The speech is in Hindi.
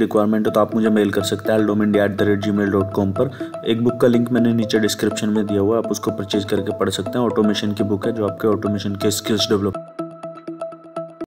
रिक्वायरमेंट है तो आप मुझे मेल कर सकते हैं aldomindia@gmail.com पर। एक बुक का लिंक मैंने नीचे डिस्क्रिप्शन में दिया हुआ है, आप उसको परचेज करके पढ़ सकते हैं। ऑटोमेशन की बुक है जो आपके ऑटोमेशन के स्किल्स डेवलप